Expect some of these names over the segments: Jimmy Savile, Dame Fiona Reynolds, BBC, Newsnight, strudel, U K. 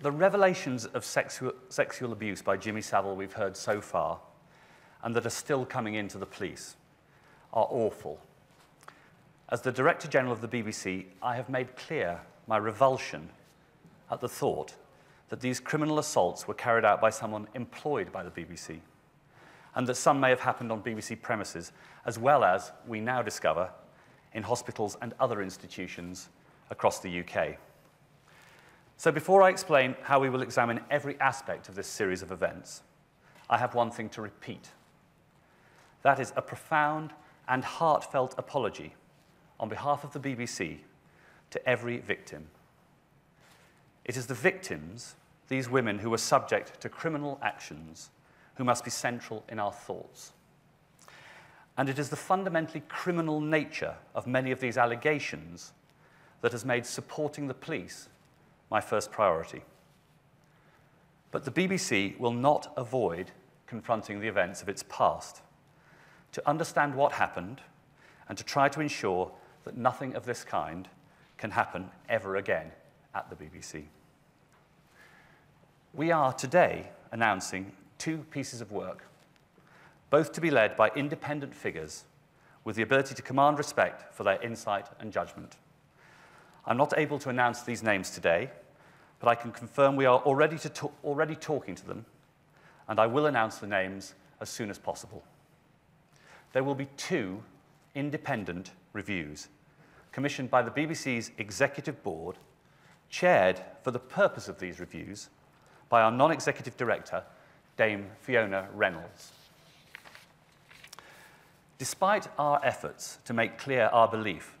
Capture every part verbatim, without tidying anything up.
The revelations of sexu sexual abuse by Jimmy Savile we've heard so far, and that are still coming in to the police, are awful. As the Director General of the B B C, I have made clear my revulsion at the thought that these criminal assaults were carried out by someone employed by the B B C, and that some may have happened on B B C premises, as well as, we now discover, in hospitals and other institutions across the U K. So before I explain how we will examine every aspect of this series of events, I have one thing to repeat. That is a profound and heartfelt apology on behalf of the B B C to every victim. It is the victims, these women who were subject to criminal actions, who must be central in our thoughts. And it is the fundamentally criminal nature of many of these allegations that has made supporting the police my first priority. But the B B C will not avoid confronting the events of its past, to understand what happened and to try to ensure that nothing of this kind can happen ever again at the B B C. We are today announcing two pieces of work, both to be led by independent figures with the ability to command respect for their insight and judgment. I'm not able to announce these names today, but I can confirm we are already, to ta- already talking to them, and I will announce the names as soon as possible. There will be two independent reviews commissioned by the B B C's Executive Board, chaired for the purpose of these reviews by our non-executive director, Dame Fiona Reynolds. Despite our efforts to make clear our belief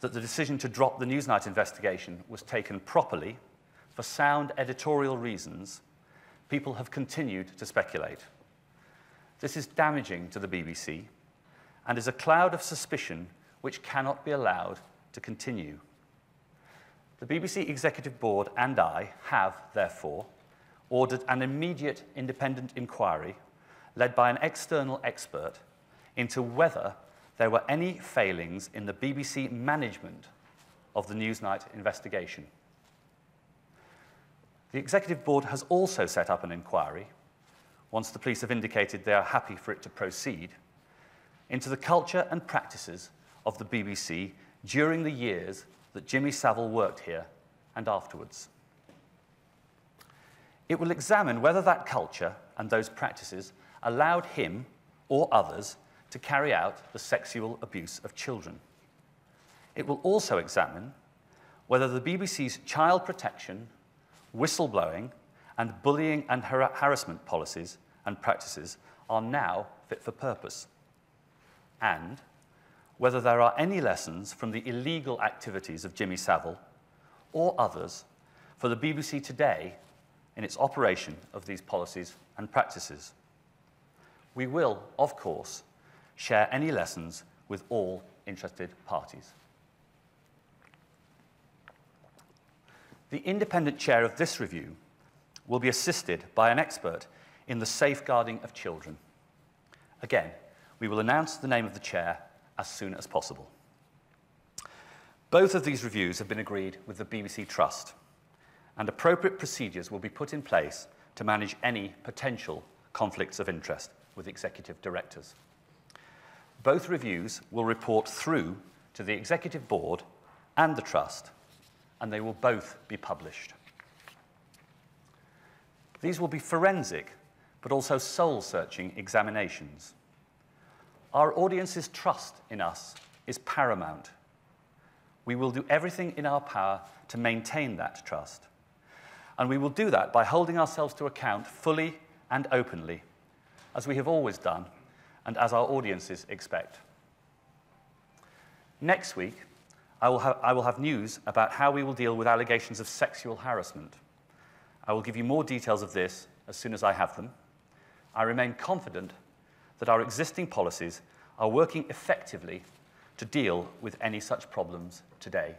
that the decision to drop the Newsnight investigation was taken properly for sound editorial reasons, people have continued to speculate. This is damaging to the B B C and is a cloud of suspicion which cannot be allowed to continue. The B B C Executive Board and I have, therefore, ordered an immediate independent inquiry led by an external expert into whether there were any failings in the B B C management of the Newsnight investigation. The Executive Board has also set up an inquiry, once the police have indicated they are happy for it to proceed, into the culture and practices of the B B C during the years that Jimmy Savile worked here and afterwards. It will examine whether that culture and those practices allowed him or others to carry out the sexual abuse of children. It will also examine whether the B B C's child protection, whistleblowing, and bullying and har- harassment policies and practices are now fit for purpose, and whether there are any lessons from the illegal activities of Jimmy Savile or others for the B B C today in its operation of these policies and practices. We will, of course, share any lessons with all interested parties. The independent chair of this review will be assisted by an expert in the safeguarding of children. Again, we will announce the name of the chair as soon as possible. Both of these reviews have been agreed with the B B C Trust, and appropriate procedures will be put in place to manage any potential conflicts of interest with executive directors. Both reviews will report through to the Executive Board and the Trust, and they will both be published. These will be forensic, but also soul-searching examinations. Our audience's trust in us is paramount. We will do everything in our power to maintain that trust. And we will do that by holding ourselves to account fully and openly, as we have always done and as our audiences expect. Next week, I will, ha- I will have news about how we will deal with allegations of sexual harassment. I will give you more details of this as soon as I have them. I remain confident that our existing policies are working effectively to deal with any such problems today.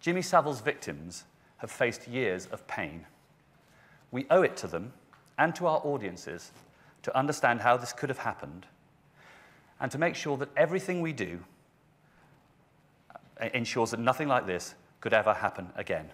Jimmy Savile's victims have faced years of pain. We owe it to them and to our audiences to understand how this could have happened and to make sure that everything we do ensures that nothing like this could ever happen again.